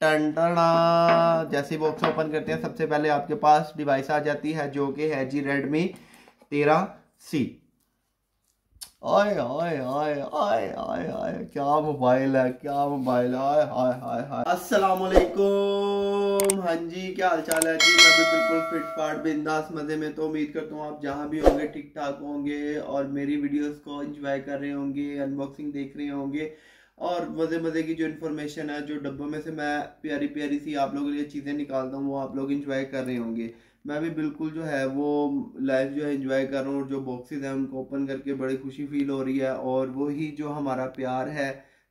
टंडना, जैसे box open करते हैं सबसे पहले आपके पास डिवाइस आ जाती है जो कि है जी रेडमी 13C। आय आय आय आय आय आय क्या मोबाइल है, क्या मोबाइल है, आय हाय हाय हाय। अस्सलाम वालेकुम, हाँ जी क्या हाल चाल है जी। मैं भी बिल्कुल फिट फाट बिंदास मज़े में, तो उम्मीद करता हूँ आप जहाँ भी होंगे ठीक ठाक होंगे और मेरी वीडियोस को एंजॉय कर रहे होंगे, अनबॉक्सिंग देख रहे होंगे और मज़े मज़े की जो इन्फॉर्मेशन है, जो डब्बों में से मैं प्यारी प्यारी सी आप लोगों के लिए चीज़ें निकालता हूँ वो आप लोग इंजॉय कर रहे होंगे। मैं भी बिल्कुल जो है वो लाइफ जो है इन्जॉय कर रहा हूँ और जो बॉक्सेस हैं उनको ओपन करके बड़ी खुशी फील हो रही है। और वही जो हमारा प्यार है,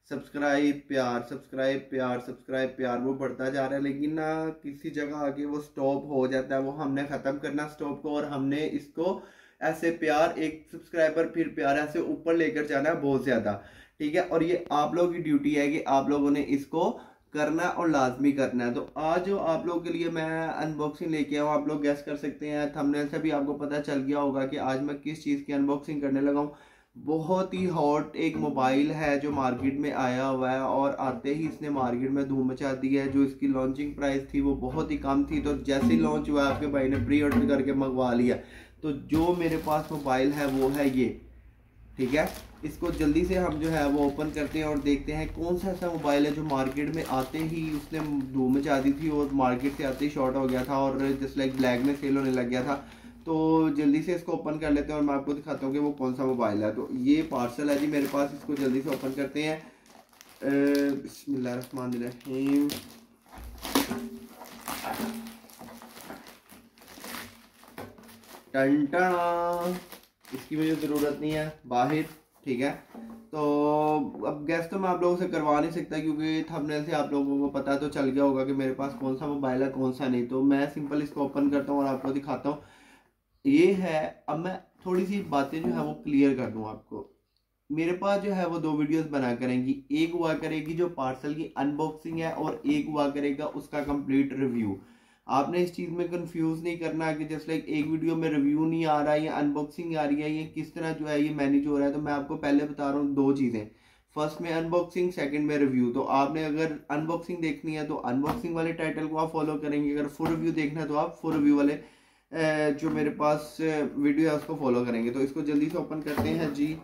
सब्सक्राइब प्यार सब्सक्राइब प्यार सब्सक्राइब प्यार, वो बढ़ता जा रहा है लेकिन ना किसी जगह आके वो स्टॉप हो जाता है। वो हमने ख़त्म करना स्टॉप को और हमने इसको ऐसे प्यार, एक सब्सक्राइबर फिर प्यार ऐसे ऊपर लेकर जाना है बहुत ज़्यादा, ठीक है। और ये आप लोगों की ड्यूटी है कि आप लोगों ने इसको करना और लाजमी करना है। तो आज जो आप लोगों के लिए मैं अनबॉक्सिंग लेके आऊँ, आप लोग गैस कर सकते हैं, थंबनेल से भी आपको पता चल गया होगा कि आज मैं किस चीज़ की अनबॉक्सिंग करने लगा हूँ। बहुत ही हॉट एक मोबाइल है जो मार्केट में आया हुआ है और आते ही इसने मार्केट में धूम मचा दी है। जो इसकी लॉन्चिंग प्राइस थी वो बहुत ही कम थी, तो जैसे ही लॉन्च हुआ आपके भाई ने प्री ऑर्डर करके मंगवा लिया। तो जो मेरे पास मोबाइल है वो है ये, ठीक है। इसको जल्दी से हम जो है वो ओपन करते हैं और देखते हैं कौन सा ऐसा मोबाइल है जो मार्केट में आते ही उसने धूम मचा दी थी और मार्केट से आते ही शॉर्ट हो गया था और जस्ट लाइक ब्लैक में सेल होने लग गया था। तो जल्दी से इसको ओपन कर लेते हैं और मैं आपको दिखाता हूँ कि वो कौन सा मोबाइल है। तो ये पार्सल है जी मेरे पास, इसको जल्दी से ओपन करते हैं। बिस्मिल्लाह रहमान रहीम। टंटना, इसकी मुझे ज़रूरत नहीं है बाहर, ठीक है। तो अब गैस तो मैं आप लोगों से करवा नहीं सकता क्योंकि थंबनेल से आप लोगों को पता तो चल गया होगा कि मेरे पास कौन सा मोबाइल है कौन सा नहीं। तो मैं सिंपल इसको ओपन करता हूँ और आपको दिखाता हूँ ये है। अब मैं थोड़ी सी बातें जो है वो क्लियर कर दूँ आपको। मेरे पास जो है वो दो वीडियोस बना करेंगी, एक हुआ करेगी जो पार्सल की अनबॉक्सिंग है और एक हुआ करेगा उसका कम्प्लीट रिव्यू। आपने इस चीज़ में कंफ्यूज नहीं करना कि जस्ट लाइक एक वीडियो में रिव्यू नहीं आ रहा है या अनबॉक्सिंग आ रही है, ये किस तरह जो है ये मैनेज हो रहा है। तो मैं आपको पहले बता रहा हूँ दो चीज़ें, फर्स्ट में अनबॉक्सिंग, सेकंड में रिव्यू। तो आपने अगर अनबॉक्सिंग देखनी है तो अनबॉक्सिंग वाले टाइटल को आप फॉलो करेंगे, अगर फुल रिव्यू देखना है तो आप फुल रिव्यू वाले जो मेरे पास वीडियो है उसको फॉलो करेंगे। तो इसको जल्दी से ओपन करते हैं जी।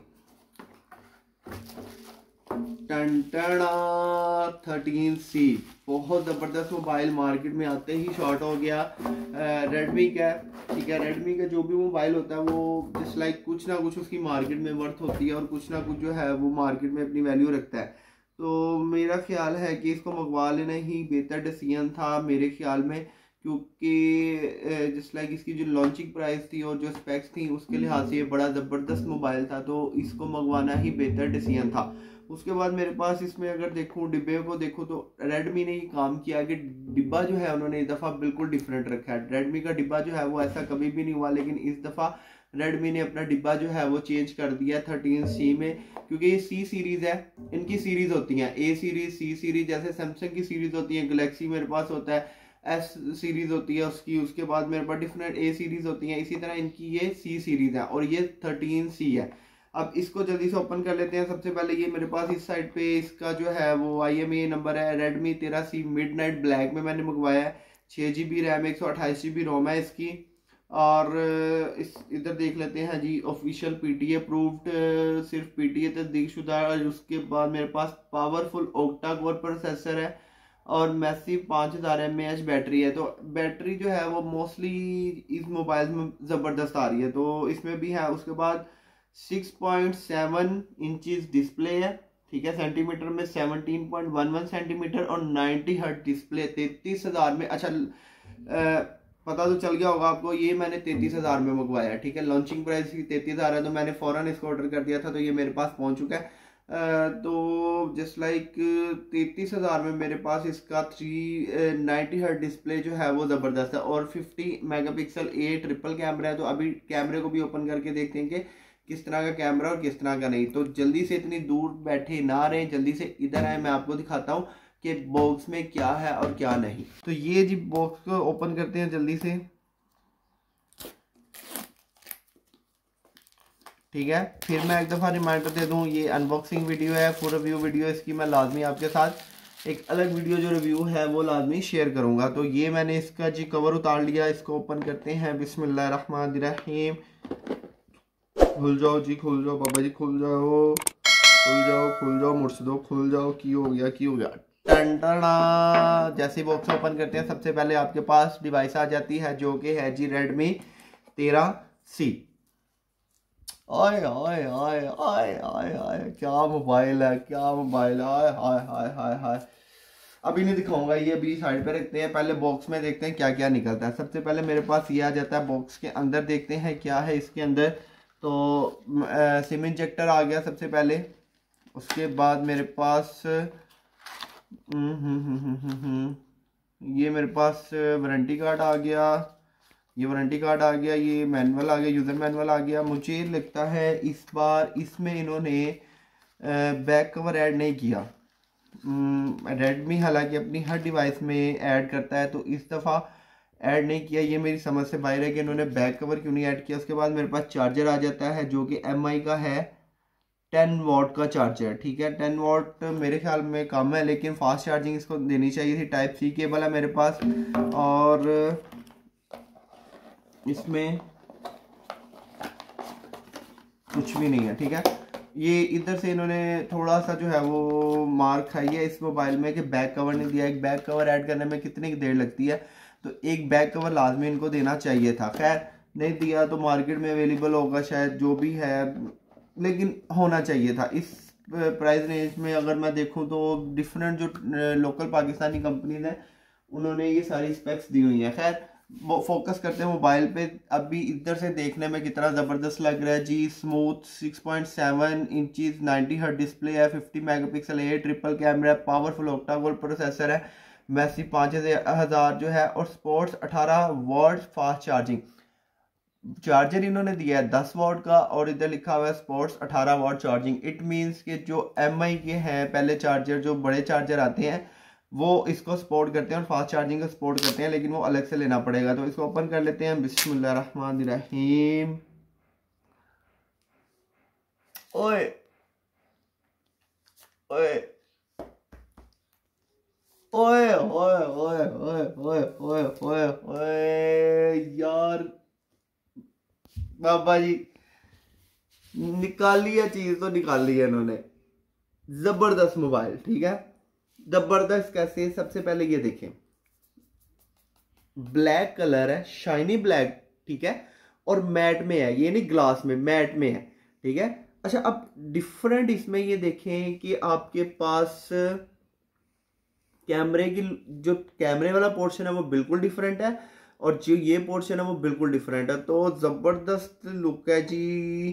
टंटना 13C बहुत ज़बरदस्त मोबाइल मार्केट में आते ही शॉर्ट हो गया। रेडमी का, ठीक है, रेडमी का जो भी मोबाइल होता है वो जस्ट लाइक कुछ ना कुछ उसकी मार्केट में वर्थ होती है और कुछ ना कुछ जो है वो मार्केट में अपनी वैल्यू रखता है। तो मेरा ख्याल है कि इसको मंगवा लेना ही बेहतर डिसीजन था मेरे ख्याल में, क्योंकि जस्ट लाइक इसकी जो लॉन्चिंग प्राइस थी और जो स्पेक्स थी उसके लिहाज से ये बड़ा ज़बरदस्त मोबाइल था, तो इसको मंगवाना ही बेहतर डिसीजन था। उसके बाद मेरे पास इसमें अगर देखूँ डिब्बे को देखो तो रेडमी ने ही काम किया कि डिब्बा जो है उन्होंने इस दफ़ा बिल्कुल डिफरेंट रखा है। रेडमी का डिब्बा जो है वो ऐसा कभी भी नहीं हुआ, लेकिन इस दफ़ा रेडमी ने अपना डिब्बा जो है वो चेंज कर दिया 13C में, क्योंकि ये सी सीरीज़ है, इनकी सीरीज़ होती हैं ए सीरीज़ सी सीरीज़, जैसे सैमसंग की सीरीज़ होती है, गलेक्सी मेरे पास होता है, एस सीरीज़ होती है उसकी, उसके बाद मेरे पास डिफरेंट ए सीरीज़ होती हैं, इसी तरह इनकी ये सी सीरीज़ है और ये 13C है। अब इसको जल्दी से ओपन कर लेते हैं। सबसे पहले ये मेरे पास इस साइड पे इसका जो है वो IMEI नंबर है, रेडमी 13C मिडनाइट ब्लैक में मैंने मंगवाया है। 6GB रैम 128GB रोम है इसकी। और इस इधर देख लेते हैं जी, ऑफिशियल PTA अप्रूव्ड, सिर्फ PTA तस्दीकशुदा। उसके बाद मेरे पास पावरफुल ओक्टा कोर प्रोसेसर है और मैसिव 5000 mAh बैटरी है। तो बैटरी जो है वो मोस्टली इस मोबाइल में ज़बरदस्त आ रही है, तो इसमें भी है। उसके बाद 6.7 इंचेस डिस्प्ले है, ठीक है, सेंटीमीटर में 17.11 सेंटीमीटर और 90 हर्ट्ज़ डिस्प्ले 33,000 में। अच्छा पता तो चल गया होगा आपको, ये मैंने 33,000 में मंगवाया, ठीक है। लॉन्चिंग प्राइस इसकी 33,000 है, तो मैंने फ़ौरन इसको ऑर्डर कर दिया था, तो ये मेरे पास पहुंच चुका है। तो जस्ट लाइक 33,000 में मेरे पास इसका 390 हर्ट्ज़ डिस्प्ले जो है वो ज़बरदस्त है और 50 मेगापिक्सल 8 ट्रिपल कैमरा है। तो अभी कैमरे को भी ओपन करके देखते हैं कि किस तरह का कैमरा और किस तरह का नहीं। तो जल्दी से इतनी दूर बैठे ना रहें, जल्दी से इधर आए, मैं आपको दिखाता हूँ कि बॉक्स में क्या है और क्या नहीं। तो ये जी बॉक्स को ओपन करते हैं जल्दी से, ठीक है। फिर मैं एक दफ़ा रिमाइंडर दे दूँ, ये अनबॉक्सिंग वीडियो है, फुल रिव्यू वीडियो इसकी मैं लाजमी आपके साथ एक अलग वीडियो जो रिव्यू है वो लाजमी शेयर करूँगा। तो ये मैंने इसका जी कवर उतार लिया, इसको ओपन करते हैं। बिस्मिल्लाहिर्रहमानिर्रहीम। खुल जाओ जी, खुल जाओ बाबा जी, खुल जाओ, खुल जाओ, खुल जाओ मुर्शदो, खुल जाओ। की हो गया, की हो गया। टंटना। जैसे बॉक्स ओपन करते हैं सबसे पहले आपके पास डिवाइस आ जाती है जो कि है जी रेडमी 13C। ओए ओए ओए ओए ओए, क्या मोबाइल है, क्या मोबाइल है। हाय हाय हाय हाय, अभी नहीं दिखाऊंगा, ये अभी साइड पे रखते हैं। पहले बॉक्स में देखते हैं क्या क्या निकलता है। सबसे पहले मेरे पास ये आ जाता है, बॉक्स के अंदर देखते हैं क्या है इसके अंदर। तो सिम इंजेक्टर आ गया सबसे पहले, उसके बाद मेरे पास ये मेरे पास वारंटी कार्ड आ गया, ये वारंटी कार्ड आ गया, ये मैनुअल आ गया, यूज़र मैनुअल आ गया। मुझे लगता है इस बार इसमें इन्होंने बैक कवर ऐड नहीं किया। रेडमी हालांकि अपनी हर डिवाइस में ऐड करता है, तो इस दफ़ा ऐड नहीं किया। ये मेरी समझ से बाहर है कि इन्होंने बैक कवर क्यों नहीं ऐड किया। उसके बाद मेरे पास चार्जर आ जाता है जो कि एमआई का है, 10 वाट का चार्जर। ठीक है, 10 वाट मेरे ख्याल में कम है, लेकिन फास्ट चार्जिंग इसको देनी चाहिए थी। Type-C केबल है मेरे पास, और इसमें कुछ भी नहीं है। ठीक है, ये इधर से इन्होंने थोड़ा सा जो है वो मार खाई है इस मोबाइल में कि बैक कवर नहीं दिया। एक बैक कवर ऐड करने में कितनी देर लगती है, तो एक बैक कवर लाजमी इनको देना चाहिए था। खैर नहीं दिया तो मार्केट में अवेलेबल होगा शायद, जो भी है, लेकिन होना चाहिए था। इस प्राइस रेंज में अगर मैं देखूं तो डिफरेंट जो लोकल पाकिस्तानी कंपनीज हैं उन्होंने ये सारी स्पेक्स दी हुई हैं। खैर वो फोकस करते हैं मोबाइल पे। अभी इधर से देखने में कितना ज़बरदस्त लग रहा है जी। स्मूथ 6.7 इंचेस 90 हर्ट्ज डिस्प्ले है, 50 मेगापिक्सल है, ट्रिपल कैमरा है, पावरफुल ऑक्टाकोर प्रोसेसर है, मैसी 5000 जो है, और supports 18 watt fast charging. Charger इन्होंने दिया है 10 वाट का, और इधर लिखा हुआ है supports 18 watt charging. It means कि जो एमआई के हैं पहले चार्जर, जो बड़े चार्जर आते हैं, वो इसको सपोर्ट करते हैं और फास्ट चार्जिंग को सपोर्ट करते हैं, लेकिन वो अलग से लेना पड़ेगा। तो इसको ओपन कर लेते हैं। बिस्मिल्लाहिर्रहमानिर्रहीम। ओए ओए ओए ओए ओए ओए ओए ओए ओए ओए, यार बाबा जी निकाली है चीज़, तो निकाली है इन्होंने। ज़बरदस्त मोबाइल, ठीक है, ज़बरदस्त। कैसे? सबसे पहले ये देखें, ब्लैक कलर है, शाइनी ब्लैक, ठीक है, और मैट में है, ये नहीं ग्लास में, मैट में है। ठीक है, अच्छा, अब डिफरेंट इसमें ये देखें कि आपके पास कैमरे की जो कैमरे वाला पोर्शन है वो बिल्कुल डिफरेंट है, और जो ये पोर्शन है वो बिल्कुल डिफरेंट है। तो ज़बरदस्त लुक है जी,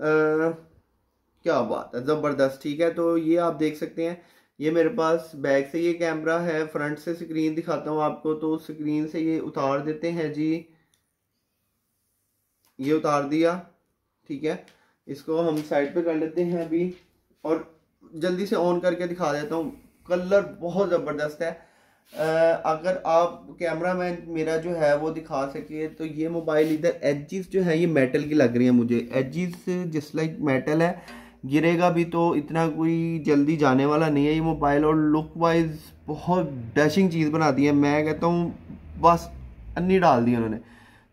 क्या बात है, ज़बरदस्त। ठीक है, तो ये आप देख सकते हैं, ये मेरे पास बैक से ये कैमरा है, फ्रंट से स्क्रीन दिखाता हूँ आपको। तो स्क्रीन से ये उतार देते हैं जी, ये उतार दिया। ठीक है, इसको हम साइड पे कर लेते हैं अभी, और जल्दी से ऑन करके दिखा देता हूँ। कलर बहुत ज़बरदस्त है। अगर आप कैमरा मैन मेरा जो है वो दिखा सके तो ये मोबाइल, इधर एजिस जो है ये मेटल की लग रही है मुझे। एजिस जिस लाइक मेटल है, गिरेगा भी तो इतना कोई जल्दी जाने वाला नहीं है ये मोबाइल। और लुक वाइज बहुत डैशिंग चीज़ बना दी है, मैं कहता हूँ बस अन्नी डाल दी उन्होंने।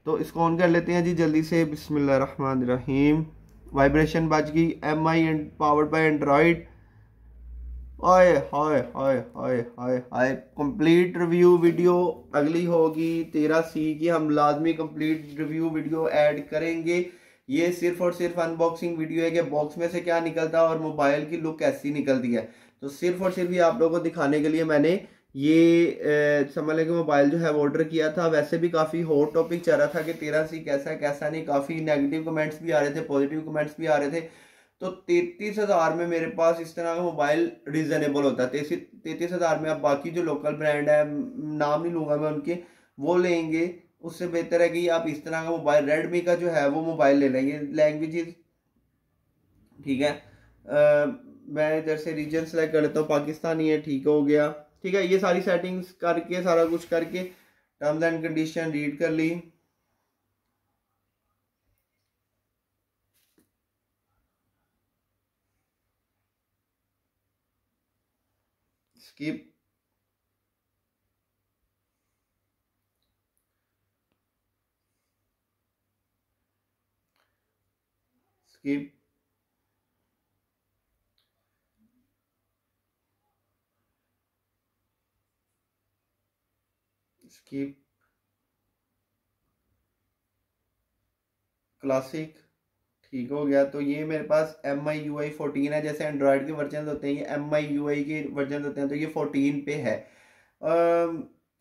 तो इसको ऑन कर लेते हैं जी जल्दी से। बिस्मिल्लाहिर्रहमानिर्रहीम। वाइब्रेशन बज गई। MI and powered by Android. Hi hi hi hi hi hi. Complete review video अगली होगी 13C की, हम लाजमी कंप्लीट रिव्यू वीडियो ऐड करेंगे। ये सिर्फ और सिर्फ अनबॉक्सिंग वीडियो है कि बॉक्स में से क्या निकलता है और मोबाइल की लुक कैसी निकलती है। तो सिर्फ और सिर्फ ये आप लोगों को दिखाने के लिए मैंने ये समझ लें कि मोबाइल जो है वो ऑर्डर किया था। वैसे भी काफ़ी हॉट टॉपिक चल रहा था कि 13C कैसा कैसा नहीं, काफ़ी नेगेटिव कमेंट्स भी आ रहे थे, पॉजिटिव कमेंट्स भी आ रहे थे। तो 33,000 में मेरे पास इस तरह का मोबाइल रीज़नेबल होता है। 33,000 में आप बाकी जो लोकल ब्रांड है, नाम नहीं लूँगा मैं उनके, वो लेंगे, उससे बेहतर है कि आप इस तरह का मोबाइल रेडमी का जो है वो मोबाइल ले लेंगे। लैंग्वेजेस ठीक है, मैं इधर से रीजन सेलेक्ट कर लेता हूँ, पाकिस्तानी है, ठीक हो गया। ठीक है, ये सारी सेटिंग्स करके, सारा कुछ करके, टर्म्स एंड कंडीशन रीड कर ली। Skip scheme. Skip क्लासिक ठीक हो गया। तो ये मेरे पास MIUI 14 है। जैसे एंड्रॉयड के वर्जन होते हैं, ये MIUI के वर्जन होते हैं। तो ये 14 पे है।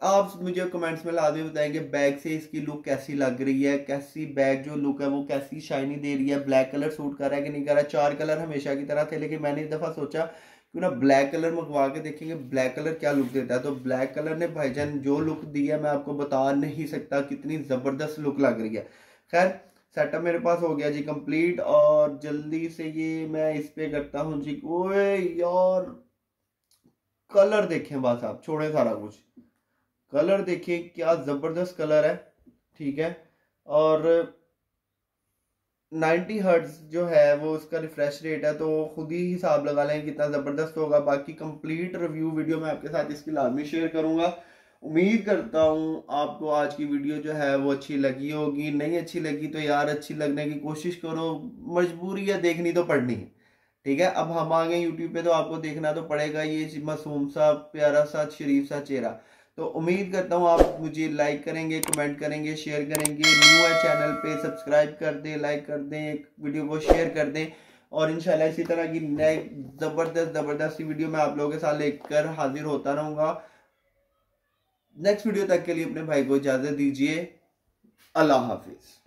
आप मुझे कमेंट्स में लाजमी बताएंगे बैग से इसकी लुक कैसी लग रही है, कैसी बैग जो लुक है वो कैसी शाइनी दे रही है, ब्लैक कलर सूट कर रहा है कि नहीं कर रहा। चार कलर हमेशा की तरह थे, लेकिन मैंने इस दफ़ा सोचा क्यों ना ब्लैक कलर मंगवा के देखेंगे ब्लैक कलर क्या लुक देता है। तो ब्लैक कलर ने भाईजान जो लुक दिया मैं आपको बता नहीं सकता, कितनी ज़बरदस्त लुक लग रही है। खैर सेटअप मेरे पास हो गया जी कंप्लीट, और जल्दी से ये मैं इस पर करता हूँ जी। ओए यार कलर देखें बस, आप छोड़ें सारा कुछ, कलर देखें क्या ज़बरदस्त कलर है। ठीक है, और 90 हर्ट्ज़ जो है वो उसका रिफ्रेश रेट है, तो खुद ही हिसाब लगा लें कितना ज़बरदस्त होगा। बाकी कंप्लीट रिव्यू वीडियो मैं आपके साथ इसकी लाजमी शेयर करूँगा। उम्मीद करता हूँ आपको आज की वीडियो जो है वो अच्छी लगी होगी। नहीं अच्छी लगी तो यार अच्छी लगने की कोशिश करो, मजबूरी है, देखनी तो पड़नी है। ठीक है, अब हम आ गए यूट्यूब पे तो आपको देखना तो पड़ेगा ये मासूम सा प्यारा सा शरीफ सा चेहरा। तो उम्मीद करता हूँ आप मुझे लाइक करेंगे, कमेंट करेंगे, शेयर करेंगे। न्यू है चैनल पे सब्सक्राइब कर दें, लाइक कर दें, वीडियो को शेयर कर दें, और इंशाल्लाह इसी तरह की नए ज़बरदस्त वीडियो मैं आप लोगों के साथ लेकर हाजिर होता रहूँगा। नेक्स्ट वीडियो तक के लिए अपने भाई को इजाज़त दीजिए। अल्लाह हाफिज़।